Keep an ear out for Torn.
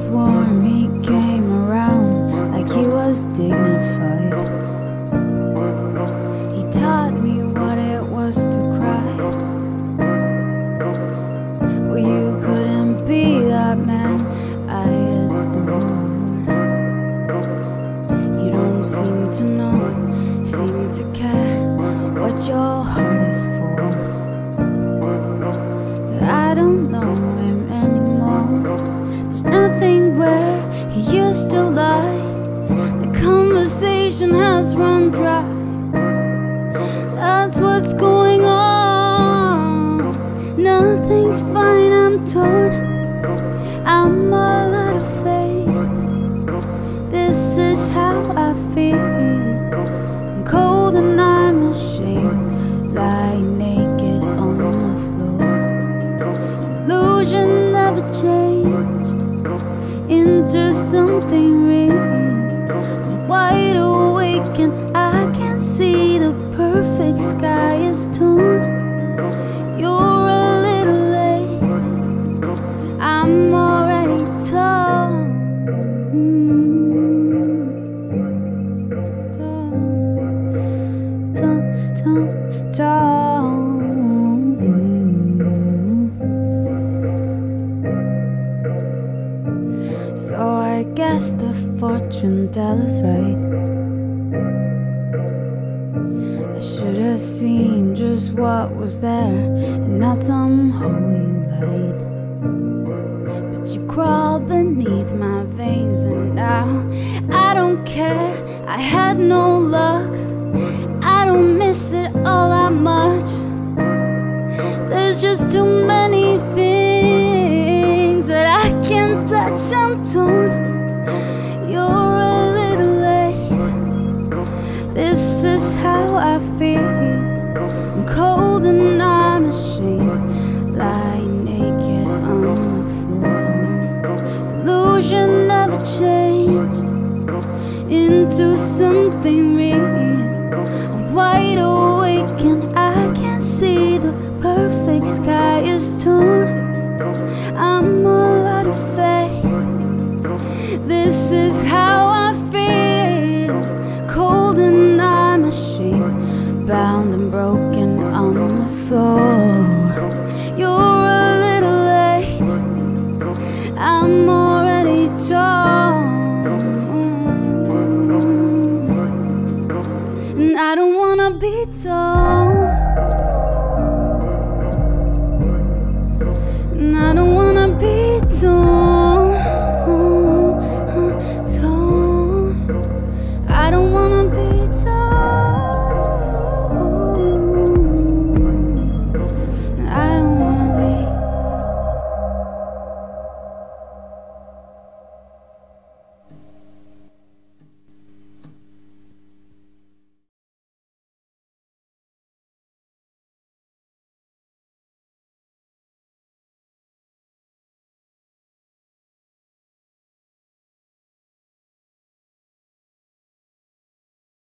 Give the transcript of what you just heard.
was warm, he came around like he was dignified. He taught me what it was to cry. Well, you couldn't be that man I adored. You don't seem to know, seem to care what your heart is for. Has run dry. That's what's going on. Nothing's fine, I'm torn. I'm all out of faith. This is how I feel. I'm cold and I'm ashamed. Lying naked on the floor. Illusion never changed into something real. Wide awake, I can see the perfect sky is torn. You're a little late, I'm already torn. Torn, torn, torn, torn. So I guess the fortune teller's right. I should have seen just what was there, and not some holy light. But you crawled beneath my veins, and now I don't care. I had no luck, I don't miss it all that much. There's just too many things that I can't touch. I'm torn. You're this is how I feel. I'm cold and I'm ashamed. Lying naked on the floor. Illusion never changed into something real. I'm wide awake and I can see the perfect sky is torn. I'm all out of faith. This is how I feel. Cold and bound and broken on the floor. You're a little late, I'm already torn. And I don't wanna be torn.